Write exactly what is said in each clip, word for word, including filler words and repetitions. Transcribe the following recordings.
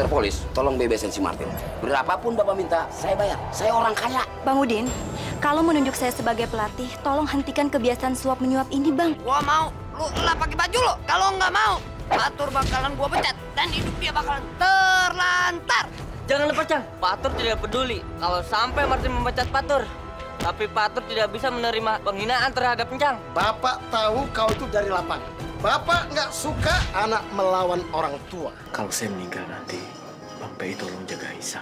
Mister Polis, tolong bebasin si Martin. Berapapun Bapak minta, saya bayar. Saya orang kaya. Bang Udin, kalau menunjuk saya sebagai pelatih, tolong hentikan kebiasaan suap-menyuap ini, Bang. Gua mau. Lu lah pakai baju lo. Kalau nggak mau, Batur bakalan gua pecat. Dan hidup dia bakalan terlantar. Jangan lepas, Cang. Batur tidak peduli kalau sampai Martin memecat Batur. Tapi Batur tidak bisa menerima penghinaan terhadap Encang. Bapak tahu kau itu dari lapangan. Bapak nggak suka anak melawan orang tua. Kalau saya meninggal nanti, Bang Pei tolong jaga Isa.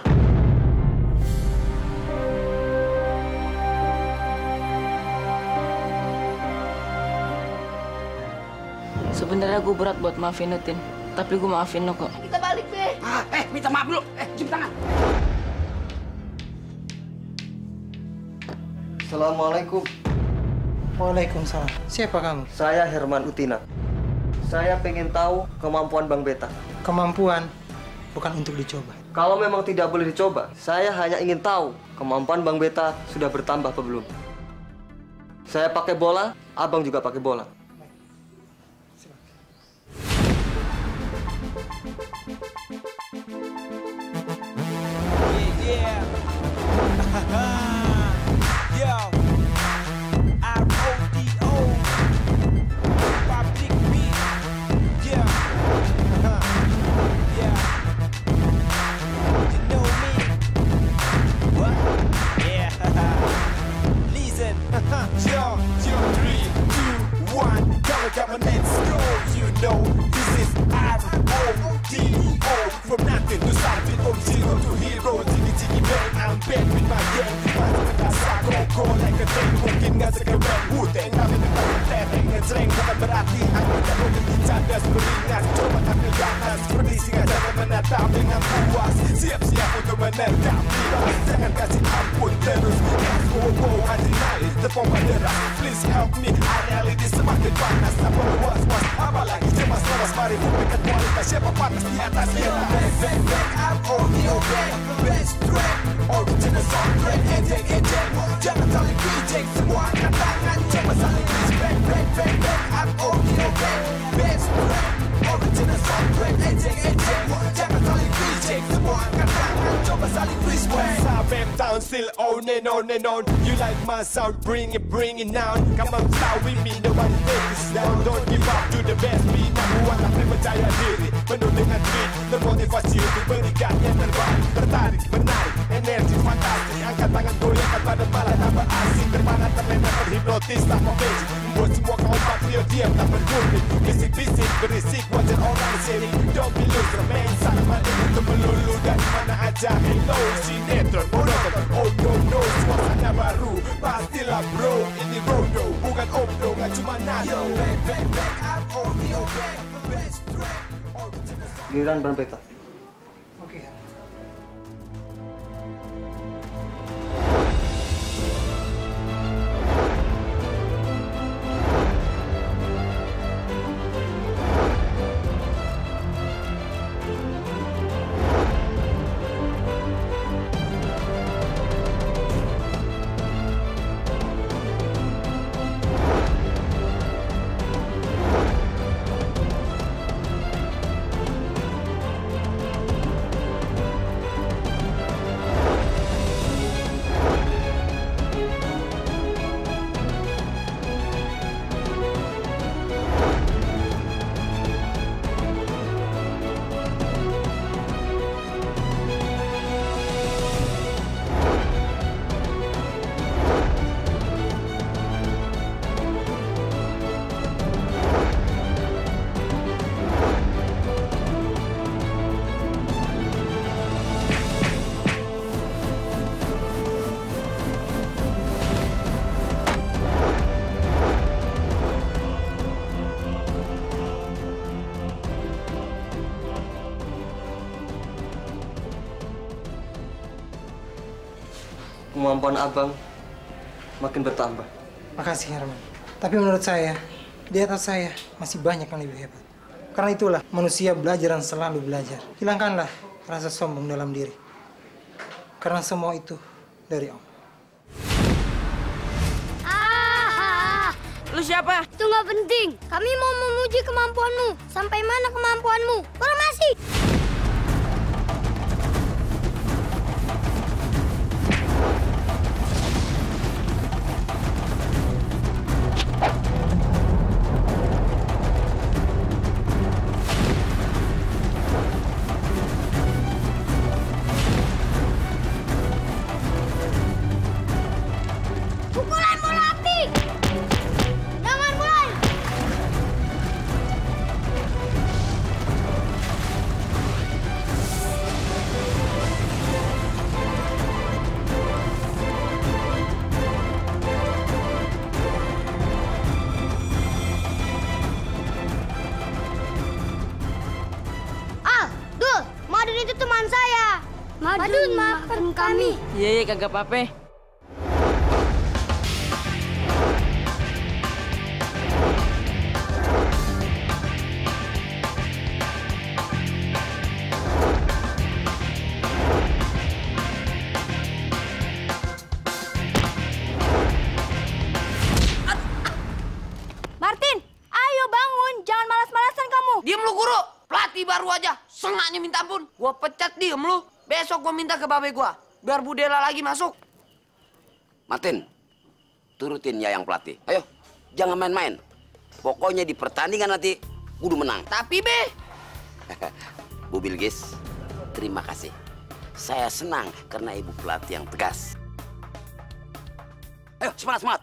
Sebenarnya gue berat buat maafin Utin, tapi gue maafin lo kok. Kita balik, Pei. Ah, eh, minta maaf dulu. Eh, cium tangan. Assalamualaikum. Waalaikumsalam. Siapa kamu? Saya Herman Utina. Saya pengen tahu kemampuan Bang Beta. Kemampuan bukan untuk dicoba. Kalau memang tidak boleh dicoba, saya hanya ingin tahu kemampuan Bang Beta sudah bertambah atau belum. Saya pakai bola, abang juga pakai bola. Sound, bring it, bring it down. Come on, start with me, no one takes down. Don't give up, do the best. Be number one, tapi percaya diri, penuh dengan beat, termotivasi untuk berikan yang terbaik. Tertarik, menarik, energi fantastis. Angkat tangan, goyangkan pada malah tambah asik. Terpana, terlena, terhipnotis, tanpa page. Membuat semua kompak, dia diam, tak bergurih. Bisik-bisik, berisik, wajar orang sini. Don't be loose, remain sama itu melulu. Dari mana aja, hello, sinetron, monoton. Oh no no, suasana baru. Pastilah bro, ini rodo, bukan opdo, gak cuma nado. Giliran Bang Beta. Oke. Kemampuan abang makin bertambah. Makasih Herman. Tapi menurut saya, di atas saya masih banyak yang lebih hebat. Karena itulah manusia belajar dan selalu belajar. Hilangkanlah rasa sombong dalam diri. Karena semua itu dari Allah. Ah, lu siapa? Itu nggak penting. Kami mau memuji kemampuanmu. Sampai mana kemampuanmu? Formasi. Padun maafkan kami. Iya, kagak apa-apa. Sengaknya minta ampun, gua pecat diem lu. Besok gua minta ke babe gua, biar Budela lagi masuk. Martin, turutin ya yang pelatih. Ayo, jangan main-main. Pokoknya di pertandingan nanti, kudu menang. Tapi be, Bu Bilqis, terima kasih. Saya senang karena ibu pelatih yang tegas. Ayo, semangat, semangat.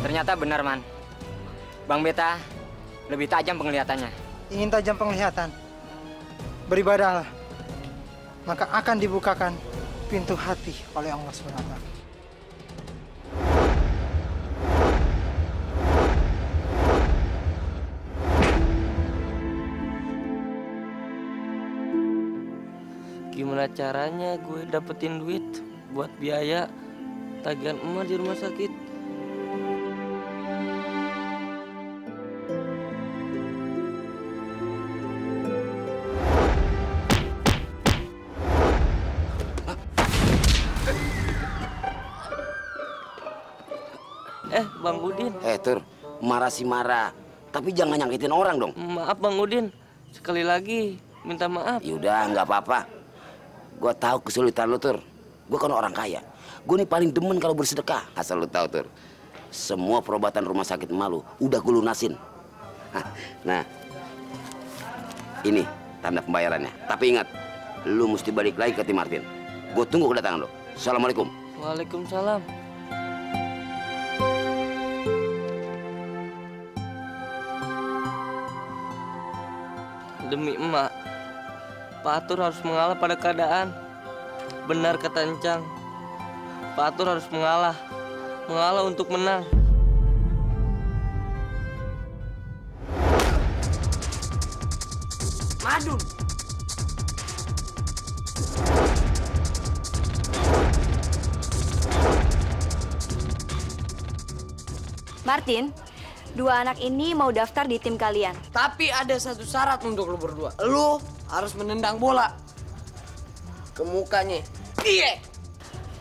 Ternyata benar, Man. Bang Beta lebih tajam penglihatannya. Ingin tajam penglihatan? Beribadahlah. Maka akan dibukakan pintu hati oleh Allah Subhanahu wa Ta'ala. Gimana caranya gue dapetin duit buat biaya tagihan emak di rumah sakit? Eh, Bang Udin. Eh, Tur, marah sih marah. Tapi jangan nyakitin orang dong. Maaf, Bang Udin. Sekali lagi, minta maaf. Yaudah, nggak apa-apa. Gue tahu kesulitan lu, Tur. Gue kan orang kaya. Gue nih paling demen kalau bersedekah. Asal lu tahu, Tur. Semua perobatan rumah sakit malu udah gue lunasin. Nah, ini tanda pembayarannya. Tapi ingat, lu mesti balik lagi ke tim Martin. Gue tunggu kedatangan lu. Assalamualaikum. Waalaikumsalam. Demi emak, Pak Atur harus mengalah pada keadaan. Benar kata Encang, Pak Atur harus mengalah. Mengalah untuk menang. Madu. Martin, dua anak ini mau daftar di tim kalian. Tapi ada satu syarat untuk lu berdua. Lu harus menendang bola ke mukanya. Iya.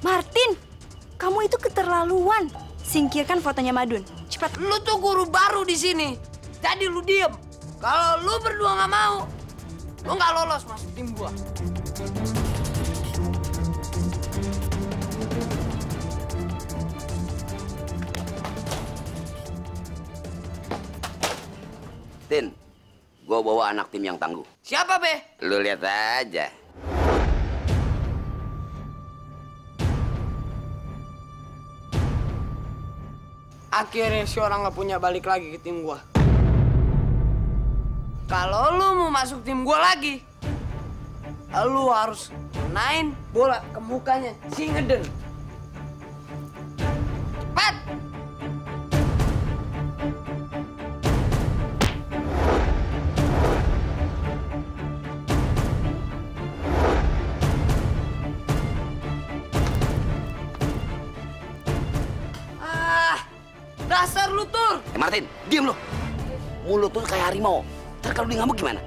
Martin, kamu itu keterlaluan. Singkirkan fotonya Madun. Cepat. Lu tuh guru baru di sini. Jadi lu diem. Kalau lu berdua nggak mau, lu nggak lolos masuk tim gua. Tin, gue bawa anak tim yang tangguh. Siapa, Be? Lu lihat aja. Akhirnya si orang gak punya balik lagi ke tim gue. Kalau lu mau masuk tim gue lagi, lu harus main bola ke mukanya si Ngedel. Cepat! Dasar lu, Tur! Eh, Martin, diam lu! Mulut tuh kayak harimau. Ntar kalau dia ngamuk gimana?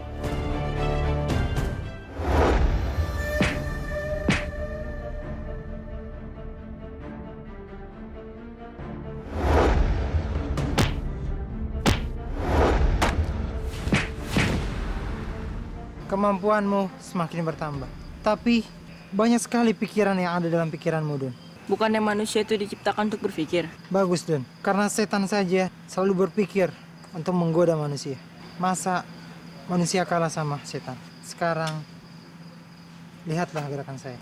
kemampuanmu semakin bertambah. Tapi banyak sekali pikiran yang ada dalam pikiranmu, Dun. Bukannya manusia itu diciptakan untuk berpikir? Bagus, Dun. Karena setan saja selalu berpikir untuk menggoda manusia. Masa manusia kalah sama setan? Sekarang, lihatlah gerakan saya.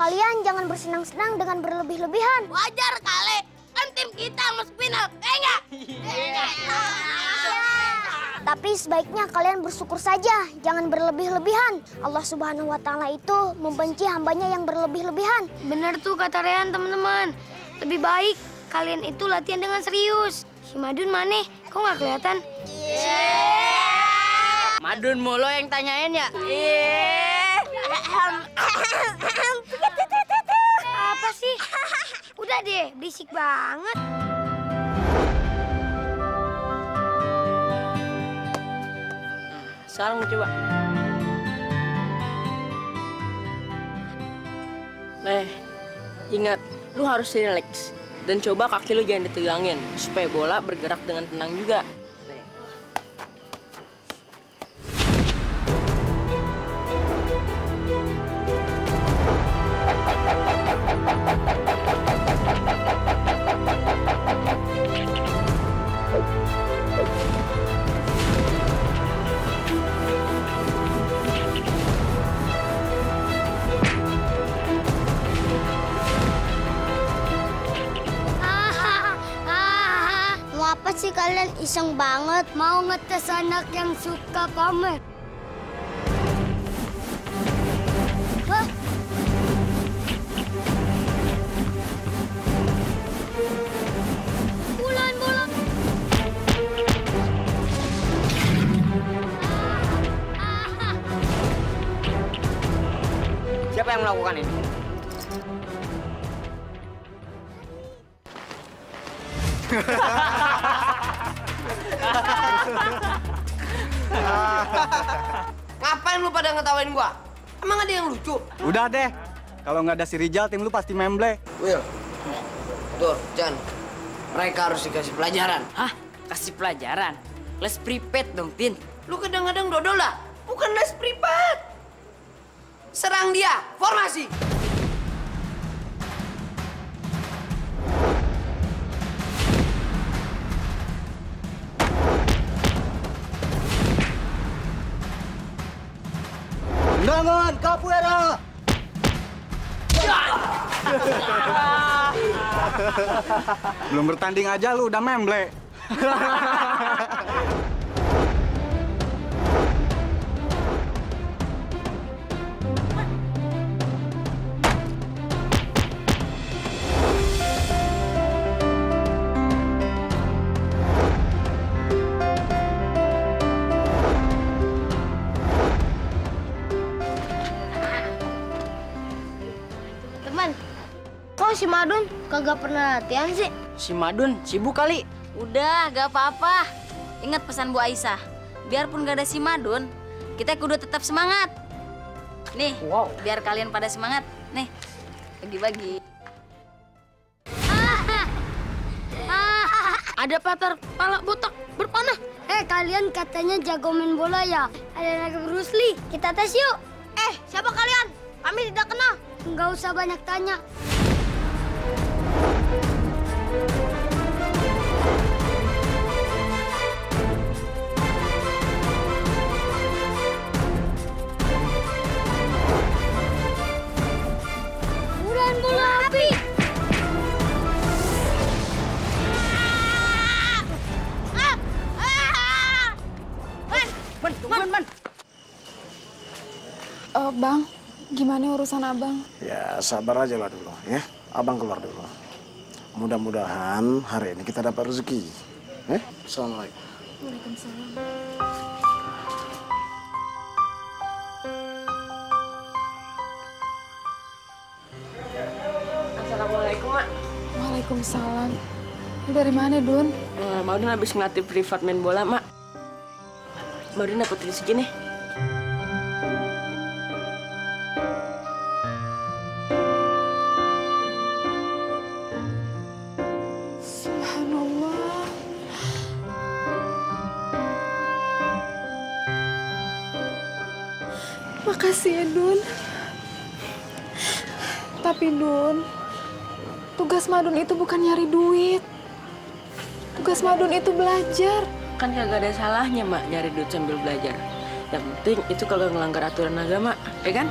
Kalian jangan bersenang-senang dengan berlebih-lebihan. Wajar kali, kan tim kita masuk final, eh enggak? Tapi sebaiknya kalian bersyukur saja, jangan berlebih-lebihan. Allah Subhanahu wa Ta'ala itu membenci hambanya yang berlebih-lebihan. Bener tuh kata Rehan, teman-teman. Lebih baik kalian itu latihan dengan serius. Si Madun maneh, kok nggak kelihatan? Yeah. Madun mulu yang tanyain ya? Yeah. Apa sih? Udah deh, berisik banget. Sekarang coba. Eh, ingat, lu harus relax dan coba kaki lu jangan ditegangin supaya bola bergerak dengan tenang juga. Kalian iseng banget mau ngetes anak yang suka pamer. Hah? Bulan, bulan. Siapa yang melakukan ini? Ngapain lu pada ngetawain gua? Emang ada yang lucu? Udah deh, kalau nggak ada si Rizal, tim lu pasti memble. Will, Dur, Jan, mereka harus dikasih pelajaran. Hah? Kasih pelajaran? Les privat dong, Tin. Lu kadang-kadang dodol lah, bukan les privat. Serang dia, formasi. Bangun, Capoeira! Belum bertanding aja lu udah memble. Madun kagak pernah latihan sih? Si Madun sibuk kali. Udah, gak apa-apa. Ingat pesan Bu Aisyah. Biarpun gak ada si Madun, kita kudu tetap semangat. Nih, wow. Biar kalian pada semangat. Nih, bagi-bagi. Ah, ah, ada patar pala botak berpanah. Eh, kalian katanya jago main bola ya? Ada Naga Rusli. Kita tes yuk. Eh, siapa kalian? Kami tidak kenal. Nggak usah banyak tanya. Buruan bola api. Ah! Ah! Man, man, man, man. Uh, bang, gimana urusan abang? Ya, sabar aja lah dulu, ya. Abang keluar dulu. Mudah-mudahan hari ini kita dapat rezeki. Eh? Assalamualaikum. Waalaikumsalam. Assalamualaikum, Mak. Waalaikumsalam. Lu dari mana, Dun? Eh, Madun habis ngelatih privat main bola, Mak. Madun dapat rezeki nih. Makasih ya, Dun. Tapi, Dun, tugas Madun itu bukan nyari duit. Tugas Madun itu belajar. Kan kagak ada salahnya, Mak, nyari duit sambil belajar. Yang penting itu kalau ngelanggar aturan agama, ya kan?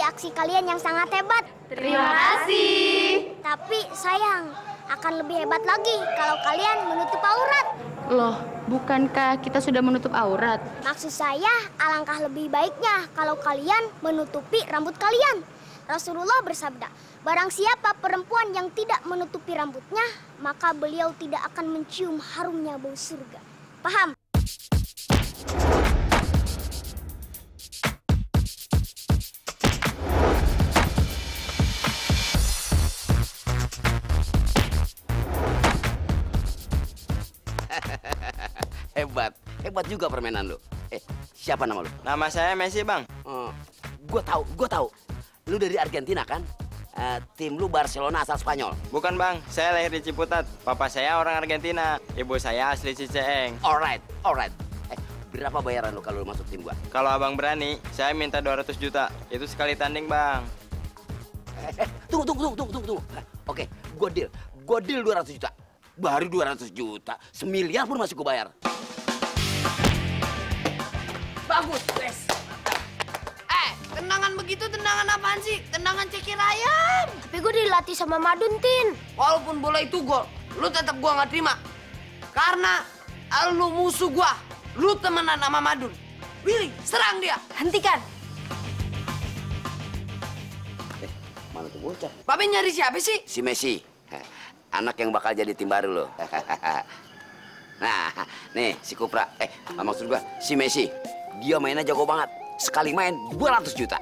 Aksi kalian yang sangat hebat. Terima kasih. Tapi sayang, akan lebih hebat lagi kalau kalian menutup aurat. Loh, bukankah kita sudah menutup aurat? Maksud saya, alangkah lebih baiknya kalau kalian menutupi rambut kalian. Rasulullah bersabda, barang siapa perempuan yang tidak menutupi rambutnya, maka beliau tidak akan mencium harumnya bau surga. Paham? Hebat, hebat juga permainan lu. Eh, siapa nama lu? Nama saya Messi, Bang. Uh, gue tahu, gue tahu. Lu dari Argentina kan? Uh, tim lu Barcelona asal Spanyol. Bukan, Bang. Saya lahir di Ciputat. Papa saya orang Argentina. Ibu saya asli Ciceng. Alright, alright. Eh, Berapa bayaran lo kalau lo masuk tim gua? Kalau abang berani, saya minta dua ratus juta. Itu sekali tanding, Bang. Eh, eh, tunggu, tunggu, tunggu, tunggu, tunggu. Oke, gua deal. Gua deal dua ratus juta. Baru dua ratus juta. Semiliar pun masih gua bayar. Bagus, guys. Eh, tendangan begitu tendangan apaan sih? Tendangan cekir ayam. Tapi gua dilatih sama Madun, Tin. Walaupun bola itu gol, lu tetap gua nggak terima. Karena lu musuh gua. Lu temenan sama Madun. Willy, serang dia. Hentikan. Eh, mana tuh bocah? Babe nyari siapa sih? Si Messi. Anak yang bakal jadi tim baru lo. Nah, nih si Kupra. Eh, maksud gua si Messi. Dia mainnya jago banget. Sekali main dua ratus juta.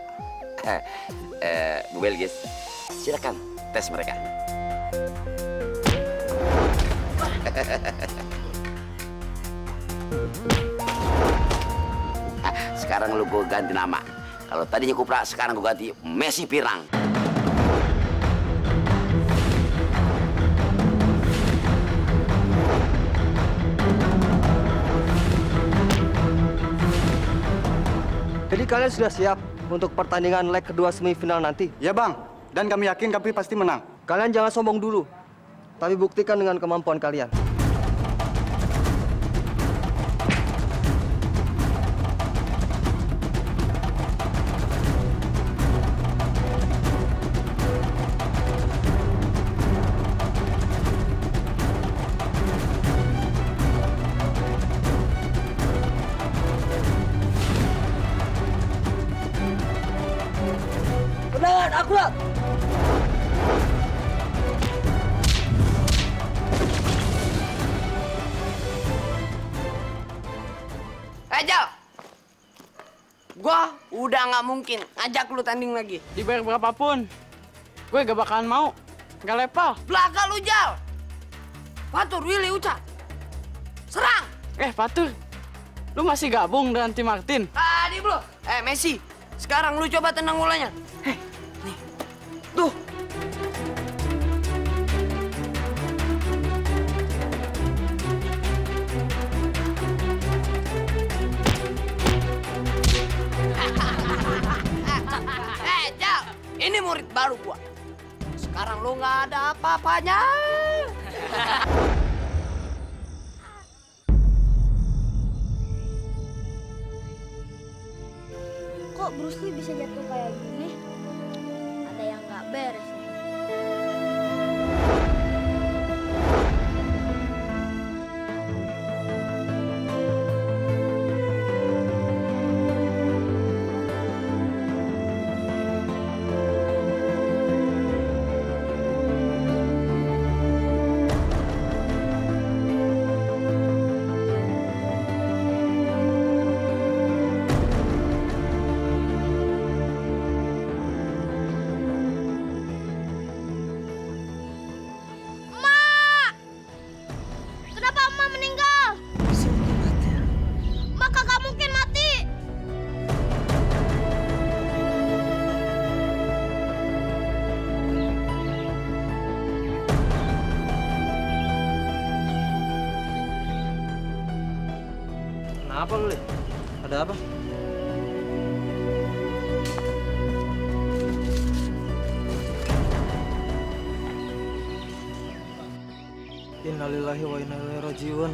Eh, Bu Bilqis, silakan tes mereka. Nah, sekarang lu gue ganti nama. Kalau tadinya Kupra, sekarang gue ganti Messi Pirang. Jadi kalian sudah siap untuk pertandingan leg kedua semifinal nanti? Ya Bang, dan kami yakin kami pasti menang. Kalian jangan sombong dulu, tapi buktikan dengan kemampuan kalian. Mungkin ajak lu tanding lagi. Dibayar berapapun, gue gak bakalan mau. Gak level. Belaka lu, Jal. Fatur, Willy, Uca. Serang. Eh, Fatur. Lu masih gabung dengan tim Martin? Tadi, bro. Eh, Messi. Sekarang lu coba tendang bolanya. Heh, nih. Tuh. Ini murid baru gua. Sekarang lu nggak ada apa-apanya. Kok Bruce Lee bisa jatuh kayak gini? Ada yang nggak beres. Apa lu, Le? Ada apa? Innalillahi wa inna ilaihi rajiun.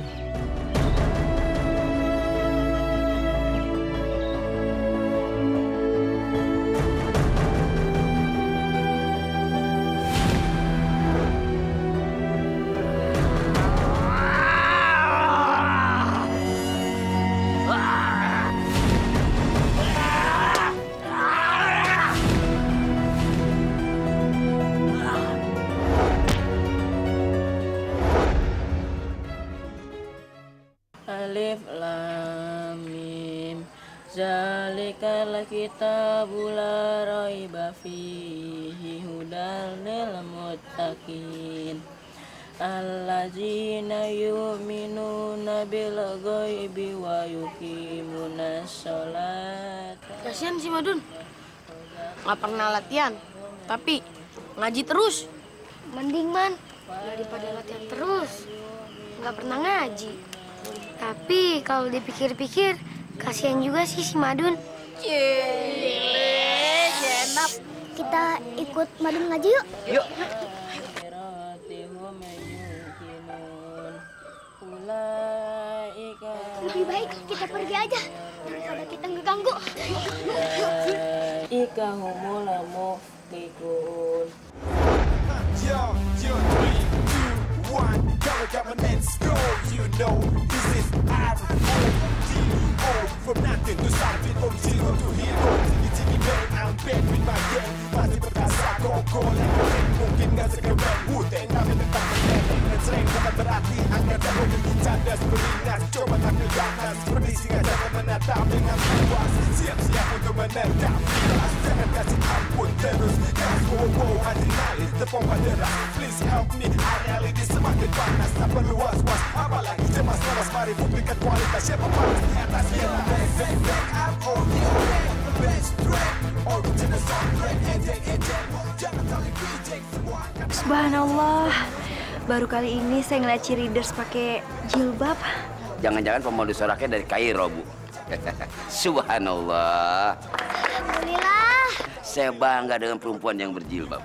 Alladzina yu'minuna bil ghaibi wa yuqimuna shalat. Kasihan si Madun. Nggak pernah latihan, tapi ngaji terus. Mending Man daripada latihan terus nggak pernah ngaji. Tapi kalau dipikir-pikir, kasihan juga sih si Madun. Yeay, jenap. Kita ikut Madun ngaji yuk. Yuk. Lebih baik kita pergi aja daripada kita ngeganggu. Ika homolamo tikun. Yo, yo, three, two, one, dollar government scroll. You know this is R O T O. From nothing to something, from zero to hero. It's in the bank, I'm back with my gang. Masih berkasa, koko, lengkong. Mungkin gak sekeren Wu-Tang, tapi tetap menang. Sering dapat berarti, angkat jauh dan dicadas beringat. Coba tampil ke atas, seperti singa jangan menatap dengan puas. Siap-siap untuk menendang keras, jangan kasih ampun terus. Gas, wow-wow, adrenalin, terpompa deras. Please help me, areal ini semakin panas. Tak perlu was-was, apalagi cemas lemas. Mari publikan kualitas, siapa panas di atas kita. Back, back, back, I'm on your back. Best track, original soundtrack. Ejek, ejek, jangan saling reject. Semua akan... Subhanallah. Baru kali ini saya ngeliat cheerleaders pakai jilbab. Jangan-jangan pemandu soraknya dari Kairo, Bu. Subhanallah. Alhamdulillah. Saya bangga dengan perempuan yang berjilbab.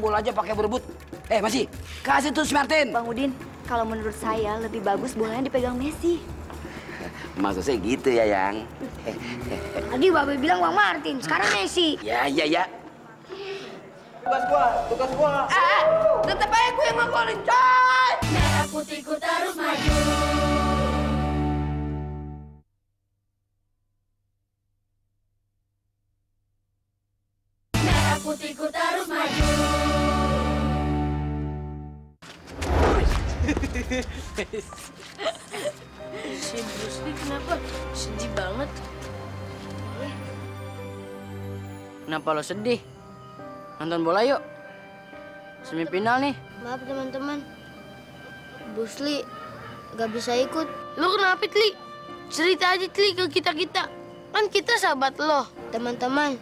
Bola aja pakai berebut. Eh, masih kasih tuh si Martin. Bang Udin, kalau menurut saya lebih bagus bolanya dipegang Messi. Maksud saya gitu ya, Yang. Tadi Babe bilang Bang Martin, sekarang Messi. Ya, ya, ya. Tugas gua, tugas gua. Eh, tetep aja gua yang ngegolin, coy. Merah putihku terus maju. Merah putihku terus maju. Si Bruce Lee kenapa? Sedih banget. Kenapa lo sedih? Nonton bola yuk. Semifinal nih. Maaf teman-teman. Bruce Lee gak bisa ikut. Lo kenapa, Tli? Cerita aja, Tli, ke kita-kita. Kan kita sahabat lo. Teman-teman,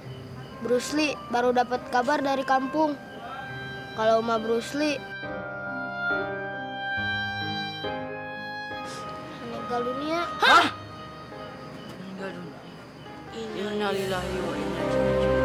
Bruce Lee baru dapat kabar dari kampung. Kalau sama Bruce Lee meninggal dunia. Hah? Meninggal dunia. Inna lillahi wa inna ilaihi raji'un.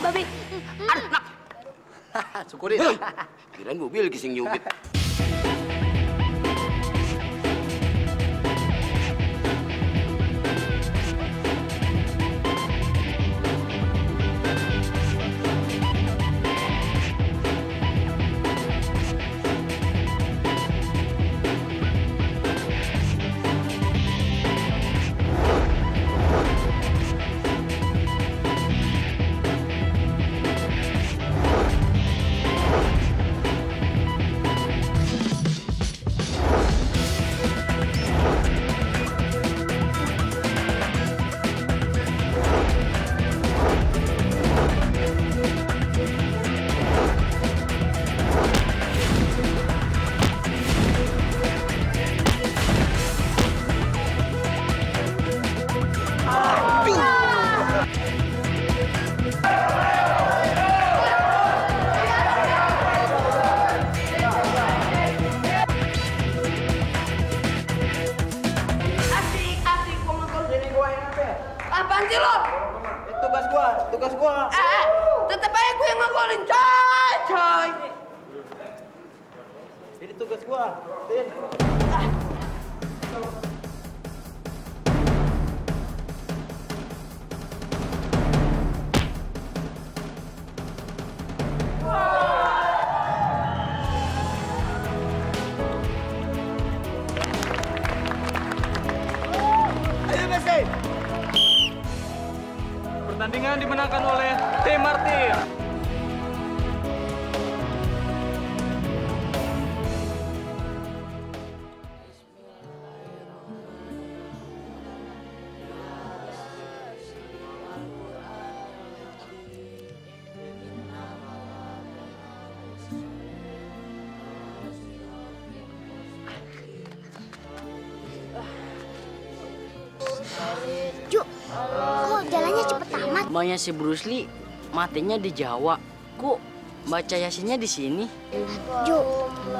babe. Aduh, nak. Syukurin. Kirain Bu Bilqis yang nyubit. Pertandingan dimenangkan oleh tim Martin. Mamanya si Bruce Lee matinya di Jawa. Kok baca Yasinnya di sini? Ju,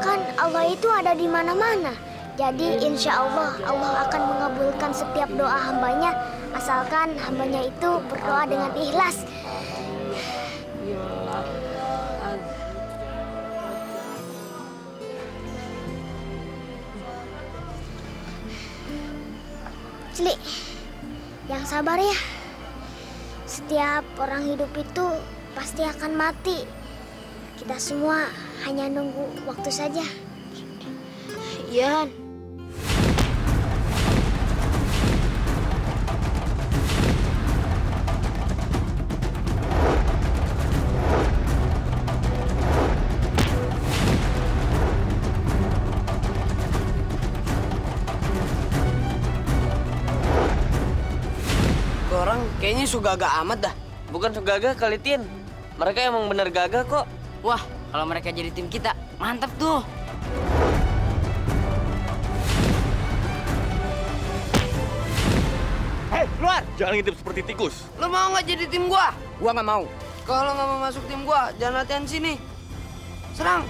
kan Allah itu ada di mana-mana. Jadi insya Allah, Allah akan mengabulkan setiap doa hambanya. Asalkan hambanya itu berdoa dengan ikhlas. Sli, yang sabar ya. Setiap orang hidup itu pasti akan mati. Kita semua hanya nunggu waktu saja. Yan. Kayaknya sugaga amat dah. Bukan sugaga kali, Tin. Mereka emang bener gagah kok. Wah, kalau mereka jadi tim kita, mantap tuh. Hei, keluar! Jangan ngintip seperti tikus. Lo mau nggak jadi tim gua? Gua nggak mau. Kalau nggak mau masuk tim gua, jangan latihan sini. Serang!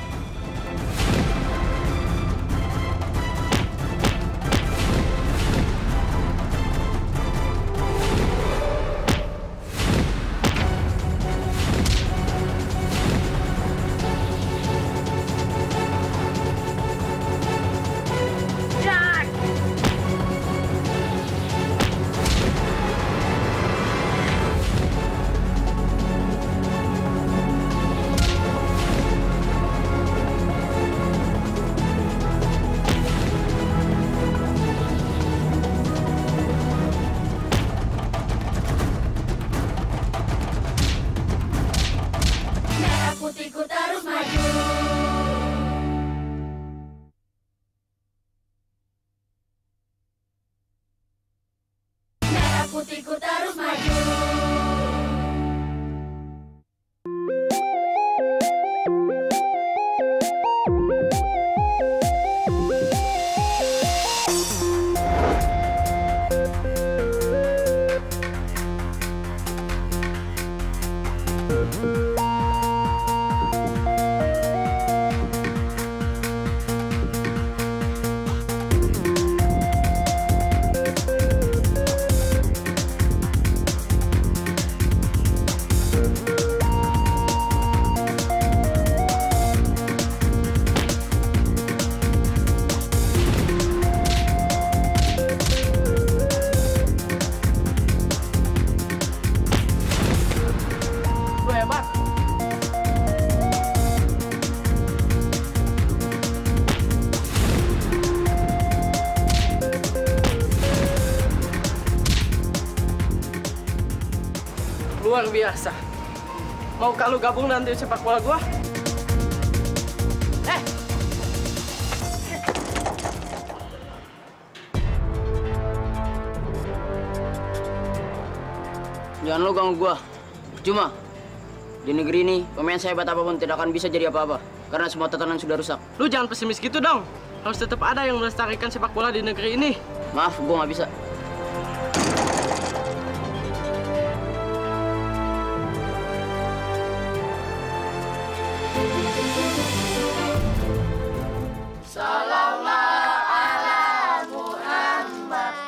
Putihku terus maju. We'll be right back. Luar biasa. Mau kalau gabung nanti sepak bola gua? Eh! Jangan lo ganggu gua. Cuma, di negeri ini, pemain sehebat apapun tidak akan bisa jadi apa-apa. Karena semua tatanan sudah rusak. Lu jangan pesimis gitu dong. Harus tetap ada yang melestarikan sepak bola di negeri ini. Maaf, gua nggak bisa.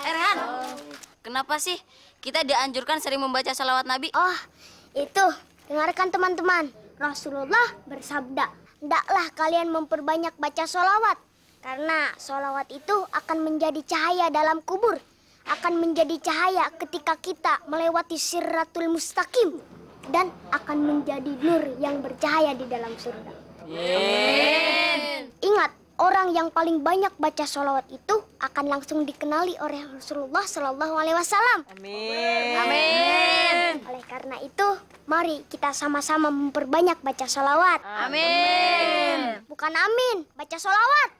Erhan, kenapa sih kita dianjurkan sering membaca salawat Nabi? Oh, itu. Dengarkan teman-teman. Rasulullah bersabda, "Hendaklah kalian memperbanyak baca salawat. Karena sholawat itu akan menjadi cahaya dalam kubur. Akan menjadi cahaya ketika kita melewati siratul mustaqim. Dan akan menjadi nur yang bercahaya di dalam surga. Amin. Ingat, orang yang paling banyak baca sholawat itu akan langsung dikenali oleh Rasulullah Shallallahu Alaihi Wasallam. Amin. Amin. Oleh karena itu, mari kita sama-sama memperbanyak baca sholawat. Amin. Bukan amin, baca sholawat.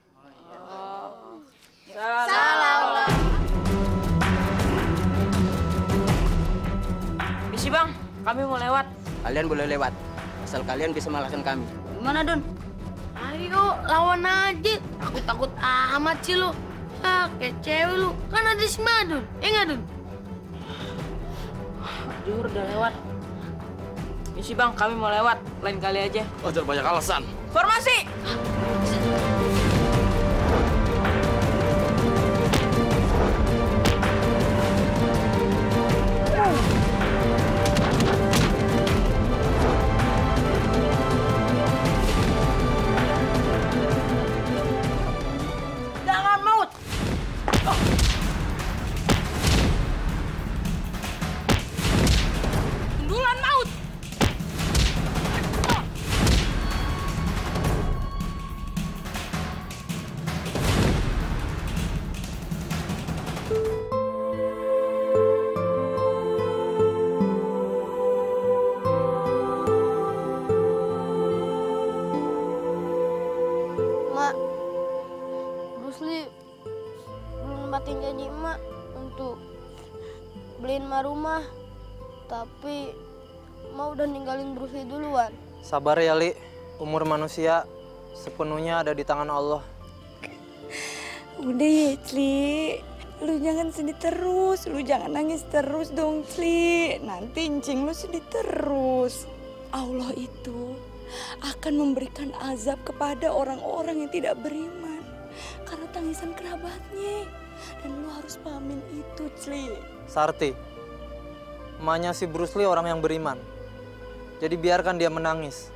Salam. Misi bang, kami mau lewat. Kalian boleh lewat, asal kalian bisa mengalahkan kami. Gimana Don? Ayo lawan aja. Takut takut amat sih lu. Ah, kayak cewek lu. Kan ada si Madun, ya nggak Don? Aduh, udah lewat. Misi bang, kami mau lewat. Lain kali aja. Oh, jangan banyak alasan. Formasi. Rumah, tapi mau udah ninggalin Bruce Lee duluan. Sabar ya Li, umur manusia sepenuhnya ada di tangan Allah. Udah ya Li, lu jangan sedih terus, lu jangan nangis terus dong Li. Nanti Encing lu sedih terus. Allah itu akan memberikan azab kepada orang-orang yang tidak beriman karena tangisan kerabatnya. Dan lu harus pahamin itu Li. Sarti. Emaknya si Bruce Lee orang yang beriman. Jadi biarkan dia menangis.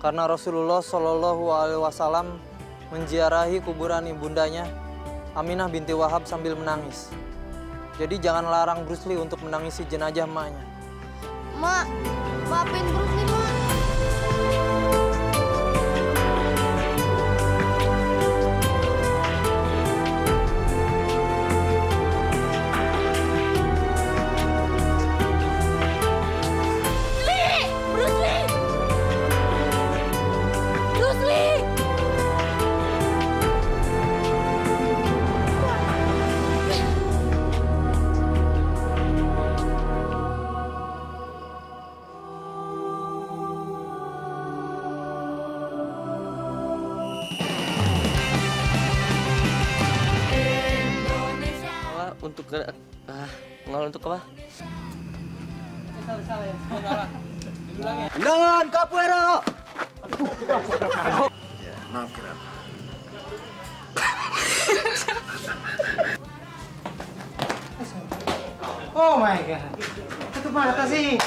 Karena Rasulullah Shallallahu Alaihi Wasallam menziarahi kuburan ibundanya Aminah binti Wahab sambil menangis. Jadi jangan larang Bruce Lee untuk menangisi jenazah emaknya. Mak, maafin Bruce Lee, Mak. Untuk apa? Jangan kapuera. Ya, maaf kerap. Oh my god. Tutup mata sih.